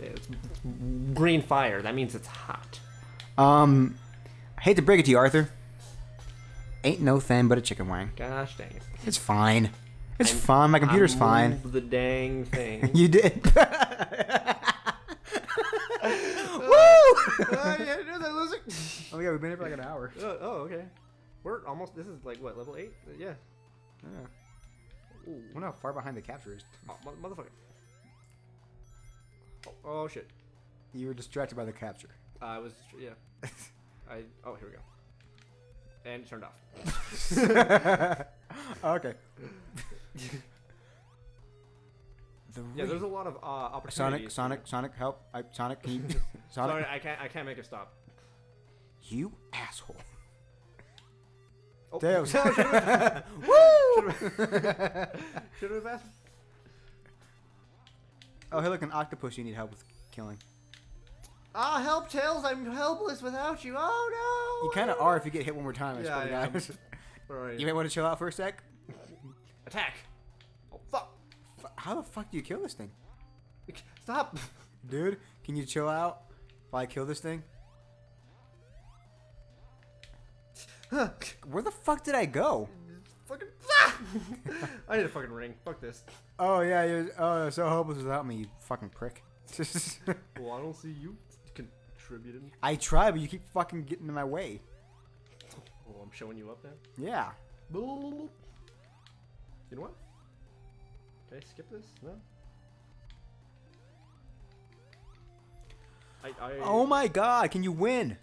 It's green fire. That means it's hot. I hate to break it to you, Arthur. Ain't no thing but a chicken wing. Gosh dang it. It's fine. It's fine. My computer's fine. I moved the dang thing. You did. Woo! Yeah, no, that loser. Oh yeah, we've been here for like an hour. Oh, okay. We're almost. This is like what, level 8? Yeah. Yeah. Ooh. I wonder how far behind the capture is. Oh, motherfucker. Oh shit. You were distracted by the capture. I was. Yeah. Oh, here we go. And it turned off. Okay. Yeah, there's a lot of opportunities. Sonic, help! Sonic, can you? Sonic. Sorry, I can't make it stop. You asshole! Oh. Damn! Woo! Should have asked. Oh, hey, look, an octopus. You need help with killing. Ah, help, Tails! I'm helpless without you. Oh no! You kind of are if you get hit one more time. Yeah, Right. You may want to chill out for a sec. Attack! Oh fuck! How the fuck do you kill this thing? Stop! Dude, can you chill out while I kill this thing? Where the fuck did I go? Fucking... I need a fucking ring. Fuck this. Oh yeah, you're so hopeless without me, you fucking prick. Well, I don't see you contributing. I try, but you keep fucking getting in my way. Oh, I'm showing you up there? Yeah. You know what? Can I skip this? No? Oh my god, can you win?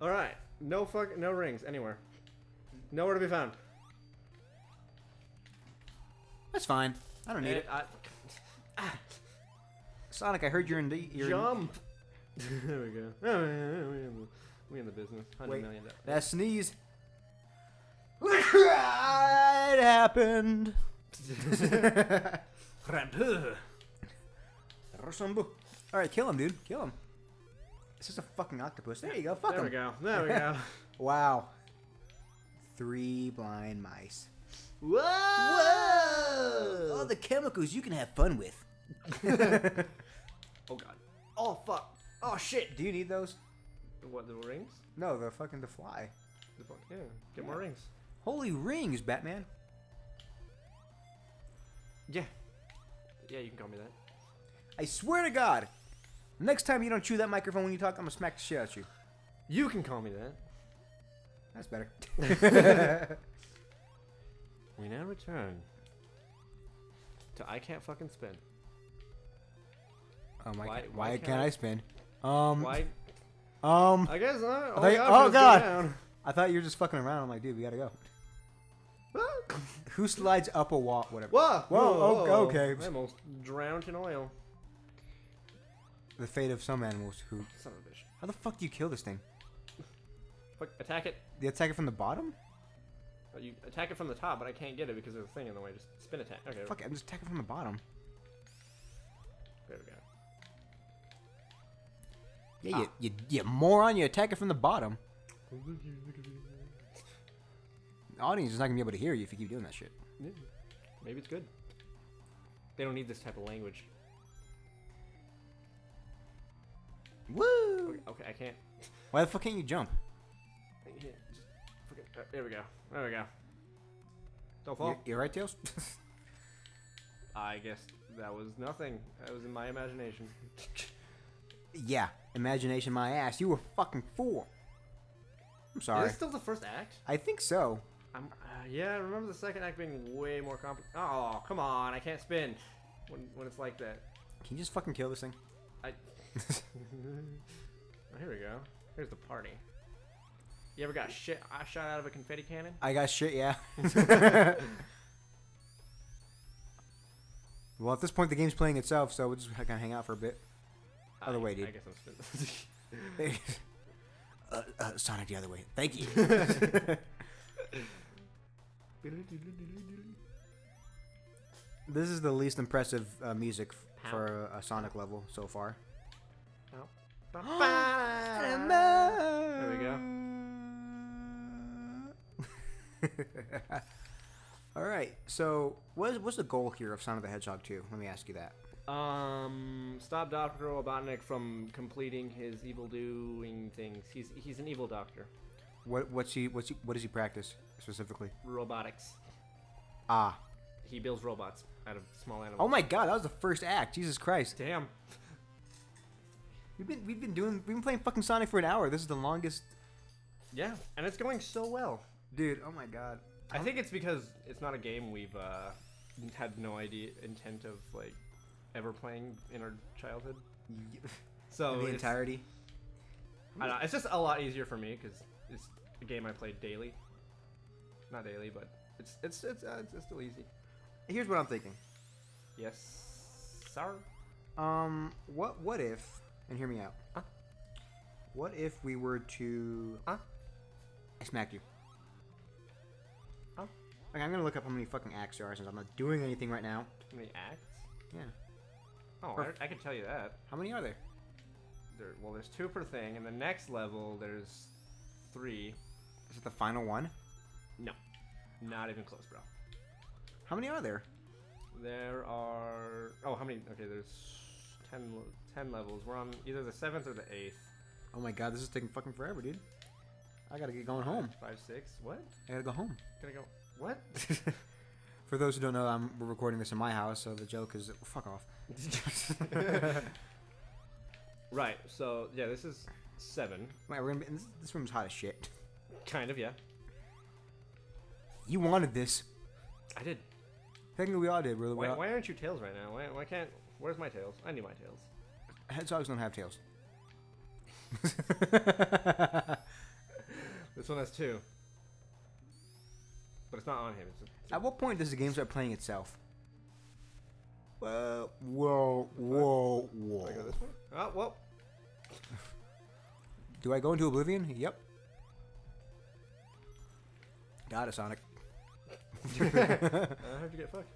Alright. No rings anywhere. Nowhere to be found. That's fine. I don't need it. Sonic, I heard you're in the... Jump! There we go. We in the business. $100 million. That sneeze. It happened. All right, kill him, dude. Kill him. It's just a fucking octopus. There you go. Fuck him. There we go. There we go. Wow. 3 blind mice. Whoa! Whoa! All the chemicals you can have fun with. Oh god. Oh fuck. Oh shit. Do you need those? What, the rings? No, the fucking the fly. The fuck, yeah, get more rings. Holy rings, Batman. Yeah. Yeah, you can call me that. I swear to God, next time you don't chew that microphone when you talk, I'm gonna smack the shit out of you. You can call me that. That's better. We now return to I can't fucking spin. Oh my god. Why can't I spin? Why? I guess not. Oh god! I thought you were just fucking around. I'm like, dude, we gotta go. Who slides up a wall? Whatever. Whoa! Whoa! Oh, okay. I almost drowned in oil. The fate of some animals. Who? Son of a bitch. How the fuck do you kill this thing? Attack it. You attack it from the bottom? You attack it from the top, but I can't get it because there's a thing in the way. Just spin attack. Okay. Fuck it. I'm just attacking from the bottom. There we go. Yeah, you moron, you attack it from the bottom. The audience is not going to be able to hear you if you keep doing that shit. Yeah. Maybe it's good. They don't need this type of language. Woo! Okay, I can't. Why the fuck can't you jump? Yeah, there we go. There we go. Don't fall. You're right, Tails? I guess that was nothing. That was in my imagination. Yeah, imagination my ass. You were a fucking fool. I'm sorry. Is this still the first act? I think so. Yeah, I remember the second act being way more complicated. Oh, come on. I can't spin when it's like that. Can you just fucking kill this thing? Well, here we go. Here's the party. You ever got shit shot out of a confetti cannon? I got shit, yeah. Well, at this point, the game's playing itself, so we'll just kind of hang out for a bit. Other way, dude. I guess I'm spinning. Sonic, the other way. Thank you. This is the least impressive music for a Sonic level so far. Oh. There we go. All right. So, what's the goal here of Sonic the Hedgehog 2? Let me ask you that. Stop Dr. Robotnik from completing his evil doing things. He's an evil doctor. What does he practice specifically? Robotics. Ah. He builds robots out of small animals. Oh my god, that was the first act. Jesus Christ. Damn. We've been playing fucking Sonic for an hour. This is the longest. Yeah, and it's going so well. Dude, oh my god. I think it's because it's not a game we've had no idea intent of like ever playing in our childhood. So the entirety. I don't know, it's just a lot easier for me because it's a game I played daily. Not daily, but it's still easy. Here's what I'm thinking. Yes, sir. What if? And hear me out. Huh? What if we were to... Huh? I smacked you. Huh? Okay, I'm gonna look up how many fucking acts there are since I'm not doing anything right now. How many acts? Yeah. Oh, I can tell you that. How many are there? Well, there's 2 per thing, and the next level, there's 3. Is it the final one? No. Not even close, bro. How many are there? There are... Oh, how many... Okay, there's... 10 levels. We're on either the 7th or the 8th. Oh my god, this is taking fucking forever, dude. I gotta get going home. 5, 6, what? I gotta go home. Gotta go... What? For those who don't know, we're recording this in my house, so the joke is... Fuck off. Right, so, yeah, this is 7. Wait, we're gonna be... This room's hot as shit. Kind of, yeah. You wanted this. I did. Technically, we all did. Really. Why aren't you Tails right now? Why can't... Where's my tails? I need my tails. Hedgehogs don't have tails. This one has 2. But it's not on him. At what point does the game start playing itself? Whoa. Do I go this way? Oh, well. Do I go into oblivion? Yep. Got it, Sonic. How'd you get fucked?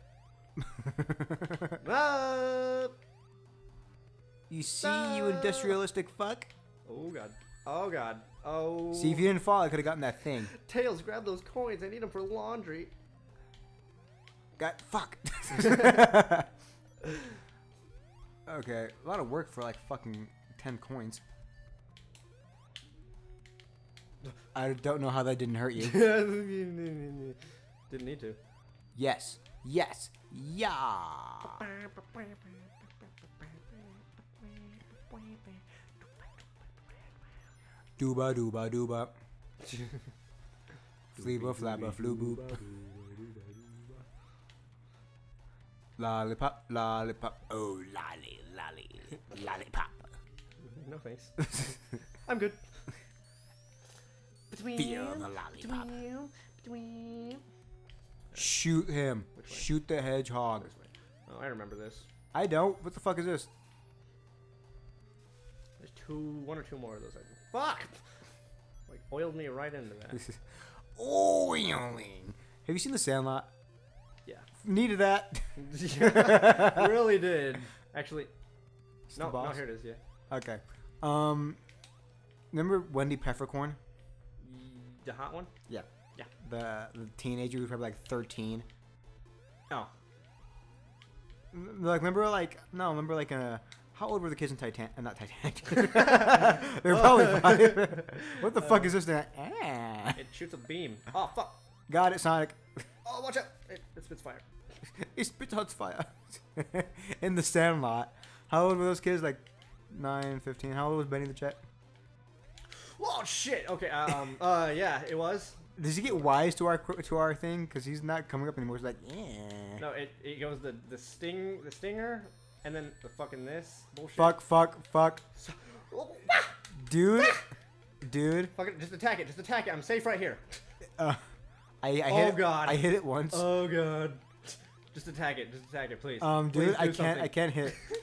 You see, you industrialistic fuck. Oh god. Oh god. Oh. See, if you didn't fall, I could have gotten that thing. Tails, grab those coins. I need them for laundry. Got fucked. Okay, a lot of work for like fucking 10 coins. I don't know how that didn't hurt you. Didn't need to. Yes. Yes. Yeah. Dooba dooba dooba. Fleeba flabba floo boop. Lollipop lollipop. Oh lolly lolly lollipop. No thanks. I'm good. Feel the lollipop. Shoot him. Shoot the hedgehog. Oh, I remember this. I don't. What the fuck is this? There's 1 or 2 more of those. Fuck! Like, oiled me right into that. Oiling. Have you seen the Sandlot? Yeah. Needed that. Really did. Actually, no, here it is, yeah. Okay. Remember Wendy Peppercorn? The hot one? Yeah. Yeah. The teenager who was probably like 13. Oh. Like remember like how old were the kids in Titanic? Not Titanic. They're probably five. What the fuck is this thing? Ah. It shoots a beam. Oh fuck. Got it, Sonic. Oh, watch out! It spits fire. It spits hot fire. In the Sandlot. How old were those kids? Like 9, 15. How old was Benny the Jet? Oh shit. Okay. Yeah, it was. Does he get wise to our thing? Because he's not coming up anymore. He's like, yeah. No, it goes the stinger, and then the fucking this bullshit. Fuck. Dude, dude. Fucking just attack it. I'm safe right here. I hit it once. Oh god. Just attack it, please. Dude, please I can't hit it.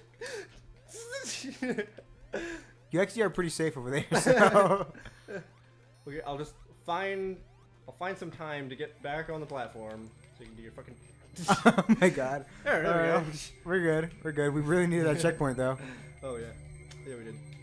You actually are pretty safe over there. So. Okay, I'll find some time to get back on the platform so you can do your fucking... Oh my god. There we go. We're good. We really needed that checkpoint though. Oh yeah. Yeah, we did.